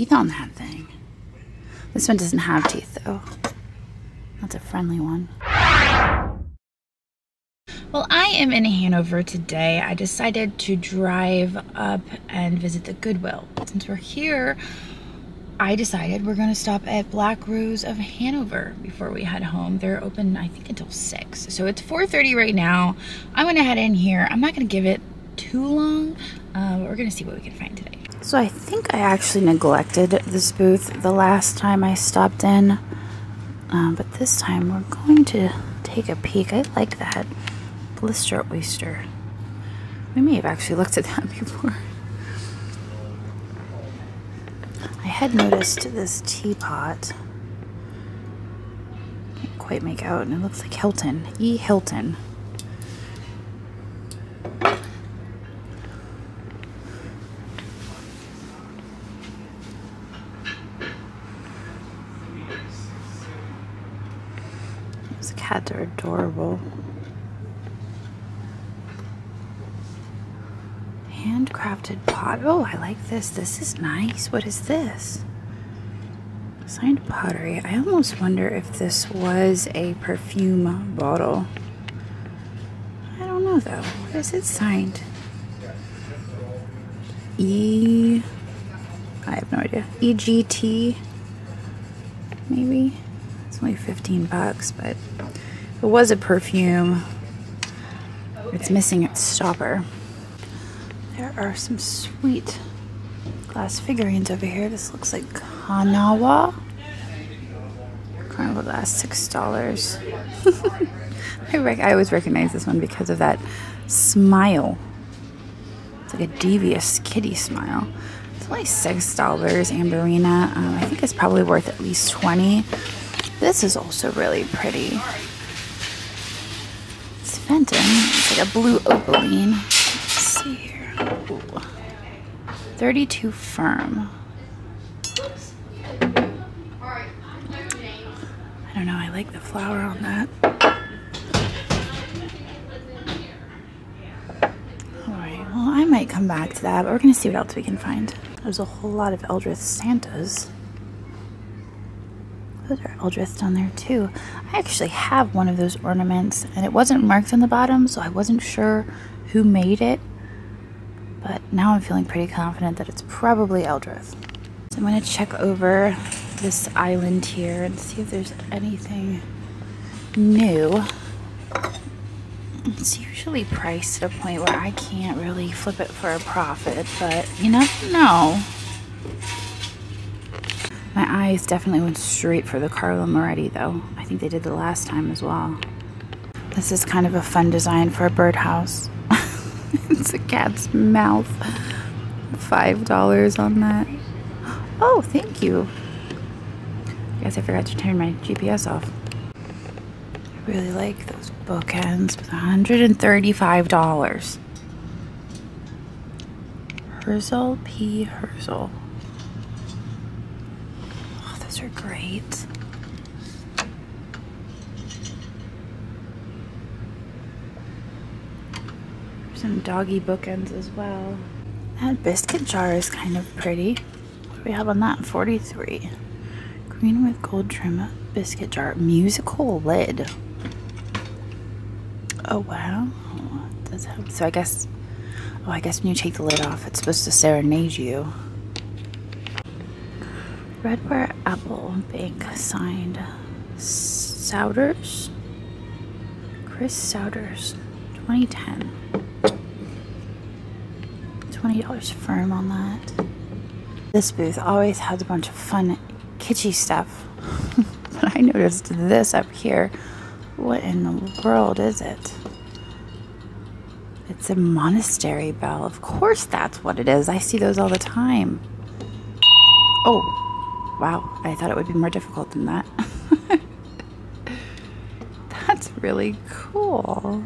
teeth on that thing. This one doesn't have teeth, though. That's a friendly one. Well, I am in Hanover today. I decided to drive up and visit the Goodwill. Since we're here, I decided we're gonna stop at Black Rose of Hanover before we head home. They're open, I think, until 6. So it's 4:30 right now. I'm gonna head in here. I'm not gonna give it too long, but we're gonna see what we can find today. So I think I actually neglected this booth the last time I stopped in, but this time we're going to take a peek. I like that blister oyster. We may have actually looked at that before. I had noticed this teapot. Can't quite make out, and it looks like Hilton. E. Hilton. Those cats are adorable. Handcrafted pot. Oh, I like this. This is nice. What is this? Signed pottery. I almost wonder if this was a perfume bottle. I don't know, though. What is it signed? E... I have no idea. EGT? Maybe? It's only 15 bucks, but it was a perfume. It's missing its stopper. There are some sweet glass figurines over here. This looks like Kanawha. Carnival glass, $6. I always recognize this one because of that smile. It's like a devious kitty smile. It's only $6, Amberina. I think it's probably worth at least 20. This is also really pretty. It's Fenton. It's like a blue opaline. Let's see here. Ooh. 32 firm. I don't know, I like the flower on that. Alright, well, I might come back to that, but we're gonna see what else we can find. There's a whole lot of Eldreth Santas. Those are Eldreth down there too. I actually have one of those ornaments, and it wasn't marked on the bottom, so I wasn't sure who made it. But now I'm feeling pretty confident that it's probably Eldreth. So I'm gonna check over this island here and see if there's anything new. It's usually priced at a point where I can't really flip it for a profit, but you never know. My eyes definitely went straight for the Carlo Moretti though. I think they did the last time as well. This is kind of a fun design for a birdhouse. It's a cat's mouth. $5 on that. Oh, thank you. I guess I forgot to turn my GPS off. I really like those bookends with $135. Herzl P. Herzl. Oh, those are great. Some doggy bookends as well. That biscuit jar is kind of pretty. What do we have on that? 43. Green with gold trim biscuit jar. Musical lid. Oh wow. Does have, so I guess, oh, I guess when you take the lid off, it's supposed to serenade you. Redware Apple Bank signed. Souders. Chris Souders. 2010. $20 firm on that. This booth always has a bunch of fun, kitschy stuff. But I noticed this up here. What in the world is it? It's a monastery bell. Of course that's what it is. I see those all the time. Oh, wow. I thought it would be more difficult than that. That's really cool.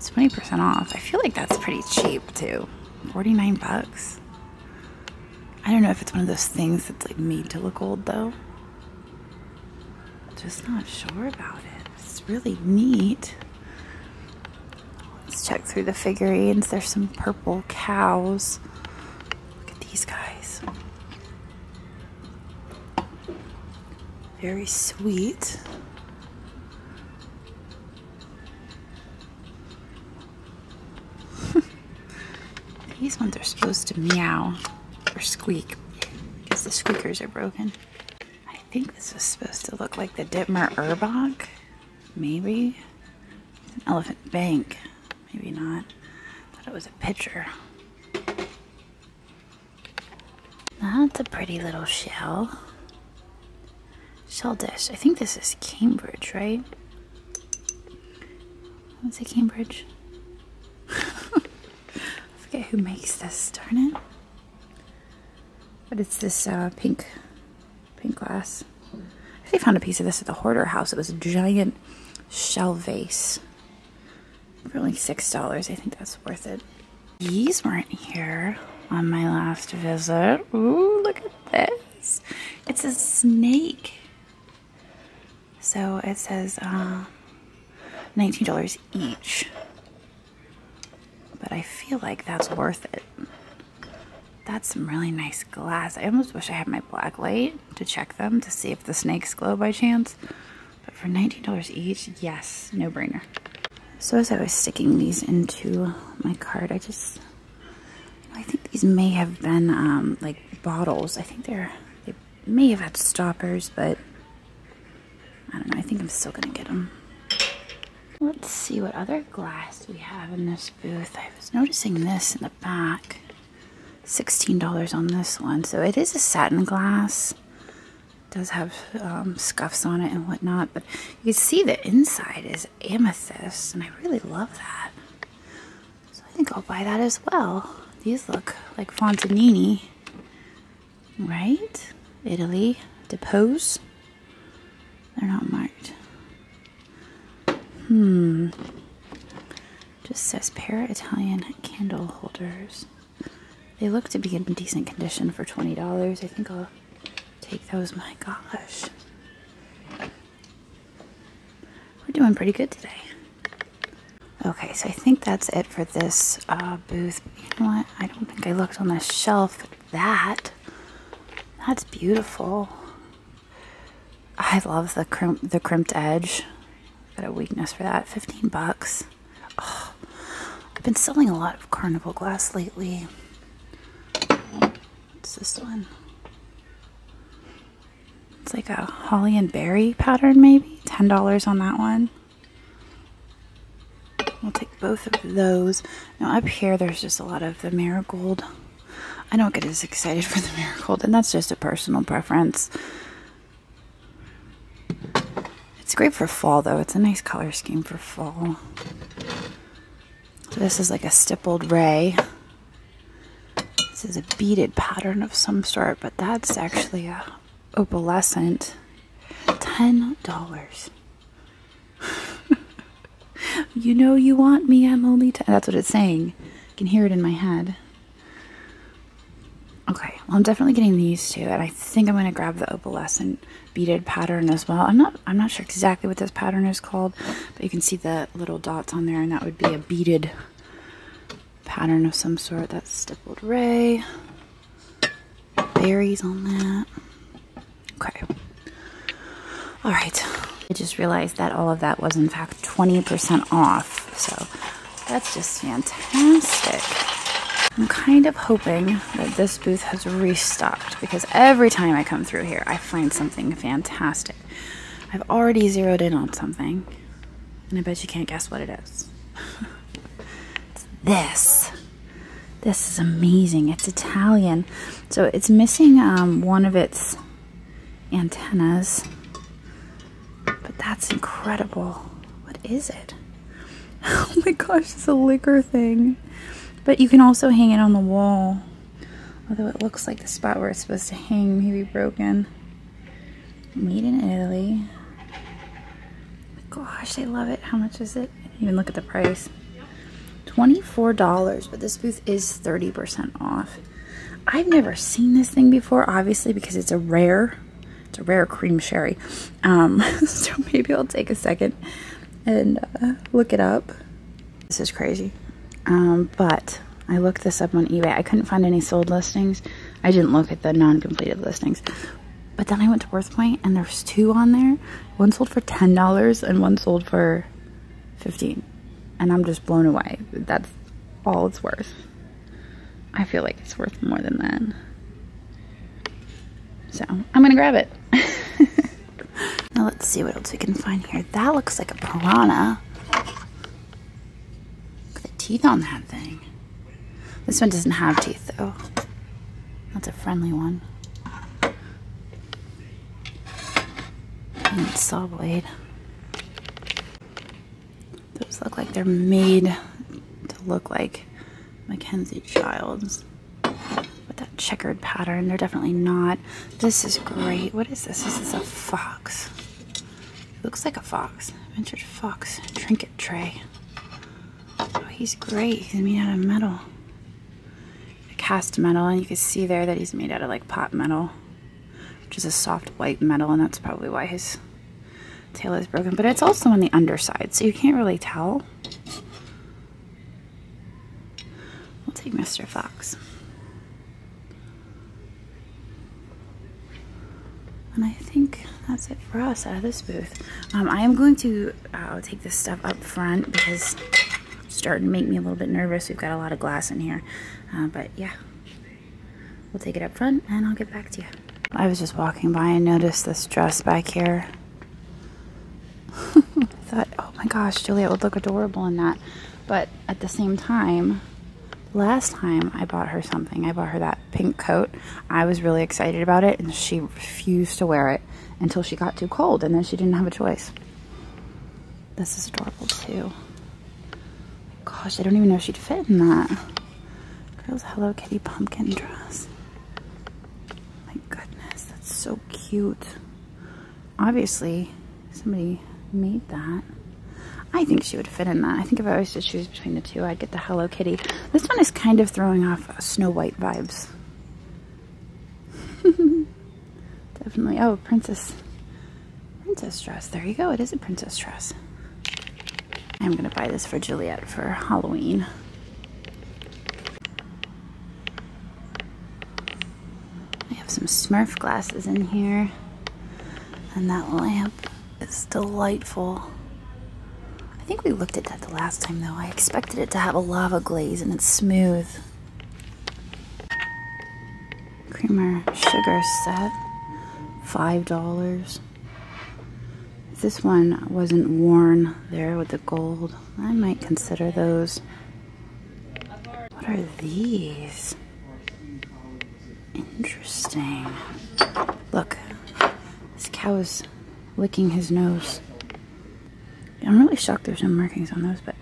20% off. I feel like that's pretty cheap too. 49 bucks. I don't know if it's one of those things that's like made to look old though. Just not sure about it. It's really neat. Let's Let's check through the figurines. There's some purple cows. Look at these guys. Very sweet. These ones are supposed to meow or squeak because the squeakers are broken. I think this was supposed to look like the Dittmer Erbach, maybe. It's an elephant bank, maybe not. I thought it was a pitcher. That's a pretty little shell. Shell dish. I think this is Cambridge, right? What's it, Cambridge? Who makes this, darn it. But it's this pink glass. I actually found a piece of this at the Hoarder House. It was a giant shell vase for only $6. I think that's worth it. These weren't here on my last visit. Ooh, look at this. It's a snake. So it says $19 each. But I feel like that's worth it. That's some really nice glass. I almost wish I had my black light to check them to see if the snakes glow by chance. But for $19 each, yes, no brainer. So as I was sticking these into my cart, I just, you know, I think these may have been like bottles. I think they may have had stoppers, but I don't know. I think I'm still gonna get them. Let's see what other glass we have in this booth. I was noticing this in the back. $16 on this one. So it is a satin glass. It does have scuffs on it and whatnot. But you can see the inside is amethyst. And I really love that. So I think I'll buy that as well. These look like Fontanini. Right? Italy. Depose. They're not marked. Just says pair Italian candle holders. They look to be in decent condition for $20. I think I'll take those. My gosh. We're doing pretty good today. Okay, so I think that's it for this booth. You know what? I don't think I looked on the shelf. That's beautiful. I love the crimped edge. Got a weakness for that. 15 bucks. Oh, I've been selling a lot of carnival glass lately. What's this one? It's like a holly and berry pattern, maybe. $10 on that one. We'll take both of those. Now up here, there's just a lot of the marigold. I don't get as excited for the marigold, and that's just a personal preference. It's great for fall, though. It's a nice color scheme for fall. So this is like a stippled ray. This is a beaded pattern of some sort, but that's actually a opalescent. $10. You know you want me, I'm only 10. That's what it's saying. I can hear it in my head. Okay, well, I'm definitely getting these two, and I think I'm going to grab the opalescent beaded pattern as well. I'm not sure exactly what this pattern is called, but you can see the little dots on there, and that would be a beaded pattern of some sort. That's stippled ray. Berries on that. Okay. All right. I just realized that all of that was, in fact, 20% off, so that's just fantastic. I'm kind of hoping that this booth has restocked, because every time I come through here, I find something fantastic. I've already zeroed in on something, and I bet you can't guess what it is. It's this. This is amazing. It's Italian. So it's missing one of its antennas, but that's incredible. What is it? Oh my gosh, it's a liquor thing. But you can also hang it on the wall. Although it looks like the spot where it's supposed to hang may be broken. Made in Italy. Gosh, I love it. How much is it? I didn't even look at the price. $24, but this booth is 30% off. I've never seen this thing before, obviously, because it's a rare cream sherry. So maybe I'll take a second and look it up. This is crazy. But I looked this up on eBay. I couldn't find any sold listings. I didn't look at the non-completed listings. But then I went to WorthPoint and there's two on there. One sold for $10 and one sold for $15. And I'm just blown away. That's all it's worth. I feel like it's worth more than that. So I'm gonna grab it. Now let's see what else we can find here. That looks like a piranha. Look at the teeth on that thing. This one doesn't have teeth though. That's a friendly one. And it's saw blade. Those look like they're made to look like Mackenzie Childs with that checkered pattern. They're definitely not. This is great. What is this? This is a fox. It looks like a fox. Vintage fox trinket tray. Oh, he's great. He's made out of metal. Cast metal, and you can see there that he's made out of like pot metal, which is a soft white metal, and that's probably why his tail is broken. But it's also on the underside, so you can't really tell. We'll take Mr. Fox. And I think that's it for us out of this booth. I am going to take this stuff up front because it's starting to make me a little bit nervous. We've got a lot of glass in here. But yeah, we'll take it up front and I'll get back to you. I was just walking by and noticed this dress back here. I thought, oh my gosh, Juliet would look adorable in that. But at the same time, last time I bought her something, I bought her that pink coat. I was really excited about it and she refused to wear it until she got too cold, and then she didn't have a choice. This is adorable too. Gosh, I don't even know if she'd fit in that. Girl's Hello Kitty pumpkin dress. My goodness, that's so cute. Obviously, somebody made that. I think she would fit in that. I think if I was to choose between the two, I'd get the Hello Kitty. This one is kind of throwing off Snow White vibes. Definitely. Oh, princess. Princess dress. There you go. It is a princess dress. I'm going to buy this for Juliet for Halloween. We have some Smurf glasses in here. And that lamp is delightful. I think we looked at that the last time though. I expected it to have a lava glaze and it's smooth. Creamer sugar set. $5. If this one wasn't worn there with the gold, I might consider those. What are these? Interesting. Look, this cow is licking his nose. I'm really shocked there's no markings on those, but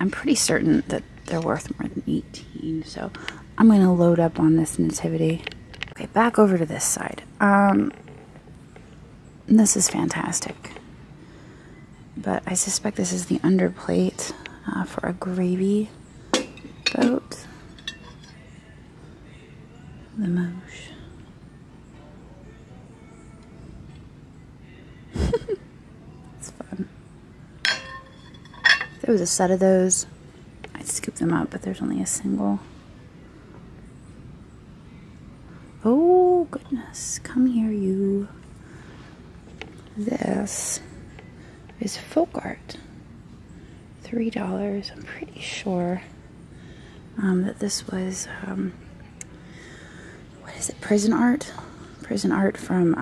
I'm pretty certain that they're worth more than 18, so I'm gonna load up on this nativity. Okay, back over to this side. This is fantastic. But I suspect this is the underplate for a gravy boat. Limoges. It's fun. If there was a set of those, I'd scoop them up, but there's only a single. Oh, goodness. Come here, you. This is folk art. $3. I'm pretty sure that this was... what is it? Prison art? Prison art from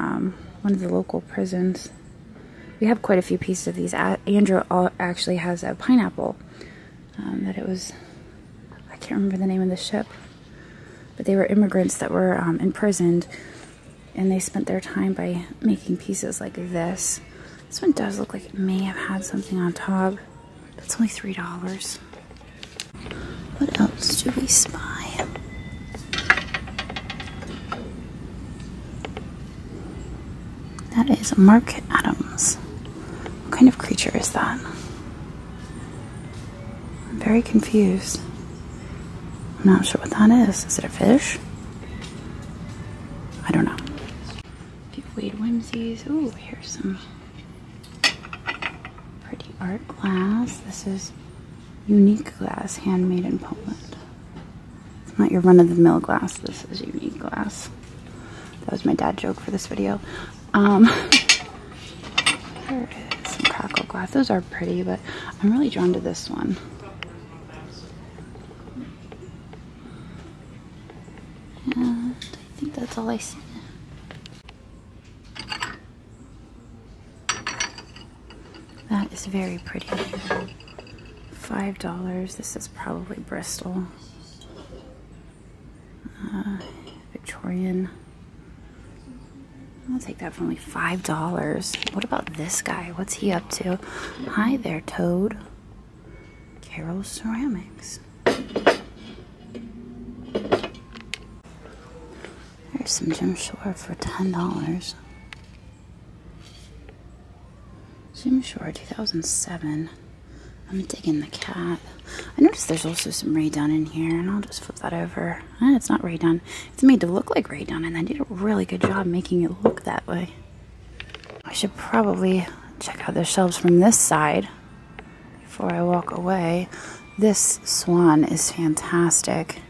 one of the local prisons. We have quite a few pieces of these. Andrew actually has a pineapple that it was... I can't remember the name of the ship. But they were immigrants that were imprisoned. And they spent their time by making pieces like this. This one does look like it may have had something on top. That's only $3. What else do we spy? That is Mark Adams. What kind of creature is that? I'm very confused. I'm not sure what that is. Is it a fish? I don't know. A few Wade Whimsies. Ooh, here's some pretty art glass. This is Unique glass, handmade in Poland. It's not your run-of-the-mill glass, this is unique glass. That was my dad joke for this video. There is some crackle glass. Those are pretty, but I'm really drawn to this one. And I think that's all I see. That is very pretty. $5. This is probably Bristol. Victorian. I'll take that for only $5. What about this guy? What's he up to? Hi there, Toad. Carol's Ceramics. There's some Jim Shore for $10. Jim Shore, 2007. I'm digging the cat. I noticed there's also some Ray Dunn in here, and I'll just flip that over. Ah, it's not Ray Dunn. It's made to look like Ray Dunn, and I did a really good job making it look that way. I should probably check out the shelves from this side before I walk away. This swan is fantastic.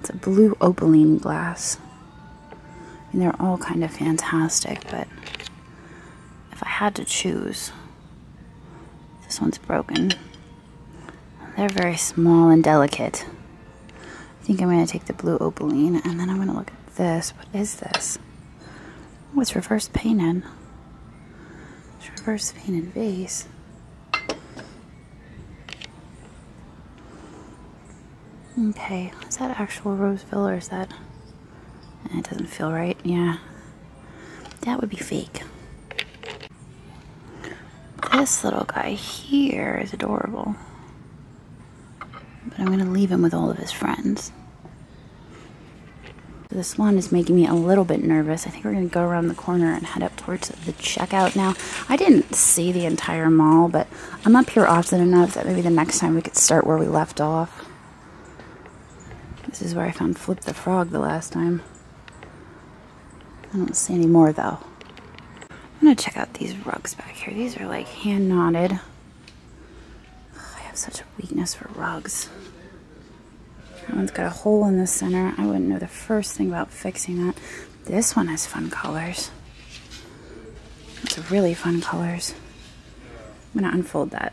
It's a blue opaline glass. I mean, they're all kind of fantastic, but if I had to choose... This one's broken. They're very small and delicate. I think I'm going to take the blue opaline, and then I'm going to look at this. What is this? Oh, it's reverse painted. It's reverse painted vase. Okay, is that actual Roseville or is that... It doesn't feel right, yeah. That would be fake. This little guy here is adorable, but I'm going to leave him with all of his friends. So the swan is making me a little bit nervous. I think we're going to go around the corner and head up towards the checkout now. I didn't see the entire mall, but I'm up here often enough that maybe the next time we could start where we left off. This is where I found Flip the Frog the last time. I don't see any more though. I'm gonna check out these rugs back here. These are like hand knotted. Oh, I have such a weakness for rugs. That one's got a hole in the center. I wouldn't know the first thing about fixing that. This one has fun colors. It's really fun colors. I'm gonna unfold that.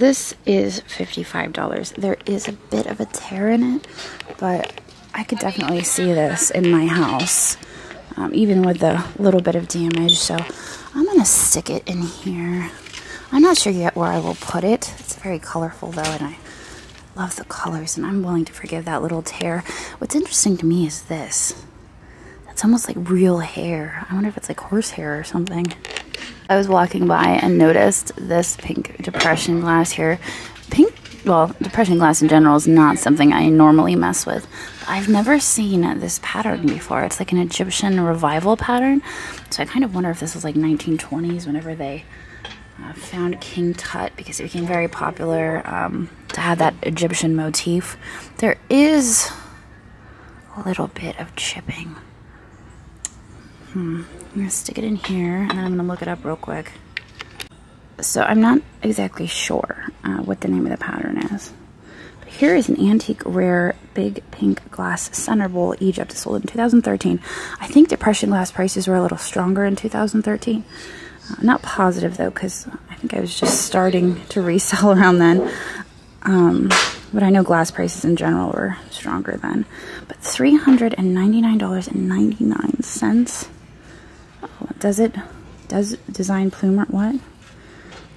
This is $55. There is a bit of a tear in it, but I could definitely see this in my house. Even with the little bit of damage, so I'm gonna stick it in here. I'm not sure yet where I will put it. It's very colorful though, and I love the colors, and I'm willing to forgive that little tear. What's interesting to me is this. That's almost like real hair. I wonder if it's like horse hair or something. I was walking by and noticed this pink depression glass here. Pink, well, depression glass in general is not something I normally mess with. I've never seen this pattern before. It's like an Egyptian revival pattern. So I kind of wonder if this was like 1920s whenever they found King Tut, because it became very popular to have that Egyptian motif. There is a little bit of chipping. I'm gonna stick it in here and then I'm gonna look it up real quick. So I'm not exactly sure what the name of the pattern is. Here is an antique, rare, big pink glass center bowl, Egypt, sold in 2013. I think depression glass prices were a little stronger in 2013. Not positive though, because I think I was just starting to resell around then. But I know glass prices in general were stronger then. But $399.99. Oh, does it? Does design plume? What?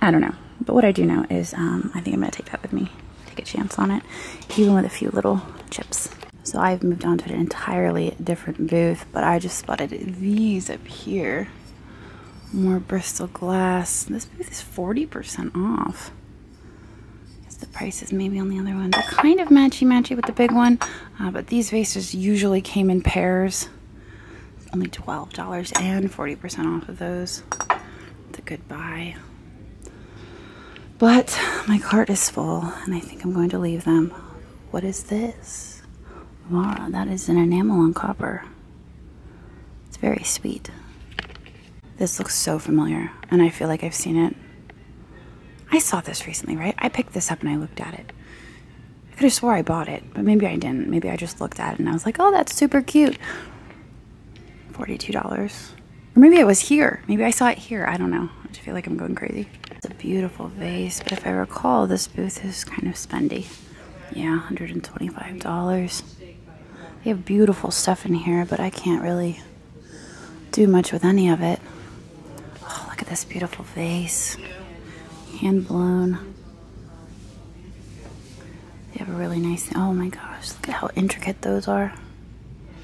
I don't know. But what I do know is I think I'm going to take that with me. A chance on it, even with a few little chips. So I've moved on to an entirely different booth, but I just spotted these up here. More Bristol glass. This booth is 40% off. I guess the price is maybe on the other one. They're kind of matchy-matchy with the big one, but these vases usually came in pairs. Only $12 and 40% off of those. It's a good buy. But my cart is full, and I think I'm going to leave them. What is this? Wow, that is an enamel on copper. It's very sweet. This looks so familiar, and I feel like I've seen it. I saw this recently, right? I picked this up and I looked at it. I could have swore I bought it, but maybe I didn't. Maybe I just looked at it and I was like, oh, that's super cute. $42. Or maybe it was here. Maybe I saw it here. I don't know. I just feel like I'm going crazy. It's a beautiful vase, but if I recall, this booth is kind of spendy. Yeah, $125. They have beautiful stuff in here, but I can't really do much with any of it. Oh, look at this beautiful vase. Hand blown. They have a really nice, oh my gosh, look at how intricate those are.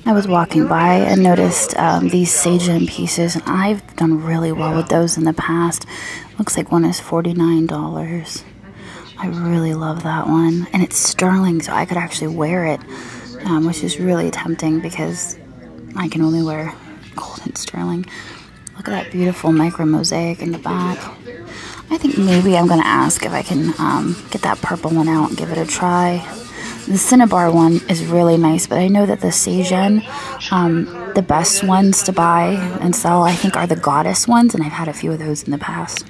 I was walking by and noticed these Sage Gem pieces, and I've done really well with those in the past. Looks like one is $49. I really love that one, and it's sterling, so I could actually wear it, which is really tempting because I can only wear gold and sterling. Look at that beautiful micro mosaic in the back. I think maybe I'm going to ask if I can get that purple one out and give it a try. The Cinnabar one is really nice, but I know that the Seigen, the best ones to buy and sell, I think, are the goddess ones, and I've had a few of those in the past.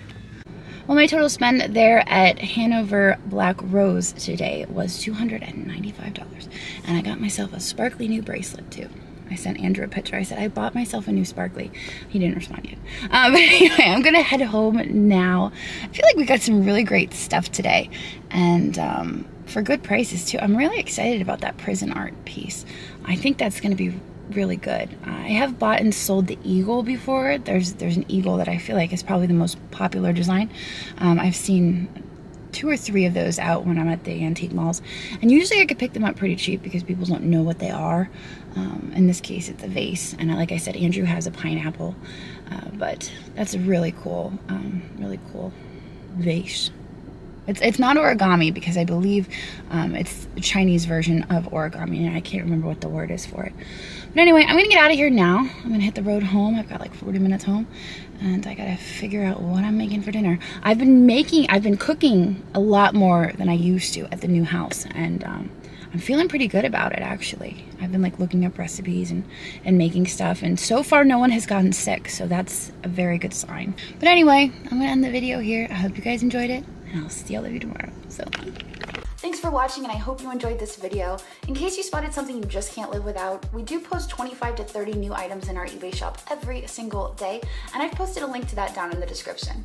Well, my total spend there at Hanover Black Rose today was $295, and I got myself a sparkly new bracelet, too. I sent Andrew a picture. I said, I bought myself a new sparkly. He didn't respond yet. But anyway, I'm going to head home now. I feel like we got some really great stuff today, and for good prices too. I'm really excited about that prison art piece. I think that's going to be really good. I have bought and sold the eagle before. There's an eagle that I feel like is probably the most popular design. I've seen 2 or 3 of those out when I'm at the antique malls, and usually I could pick them up pretty cheap because people don't know what they are. In this case, it's a vase, and like I said, Andrew has a pineapple, but that's a really cool vase. It's not origami because I believe it's the Chinese version of origami, and I can't remember what the word is for it. But anyway, I'm going to get out of here now. I'm going to hit the road home. I've got like 40 minutes home, and I got to figure out what I'm making for dinner. I've been cooking a lot more than I used to at the new house, and I'm feeling pretty good about it, actually. I've been like looking up recipes and making stuff, and so far no one has gotten sick, so that's a very good sign. But anyway, I'm going to end the video here. I hope you guys enjoyed it. And I'll see all of you tomorrow. So long. Thanks for watching, and I hope you enjoyed this video. In case you spotted something you just can't live without, we do post 25 to 30 new items in our eBay shop every single day, and I've posted a link to that down in the description.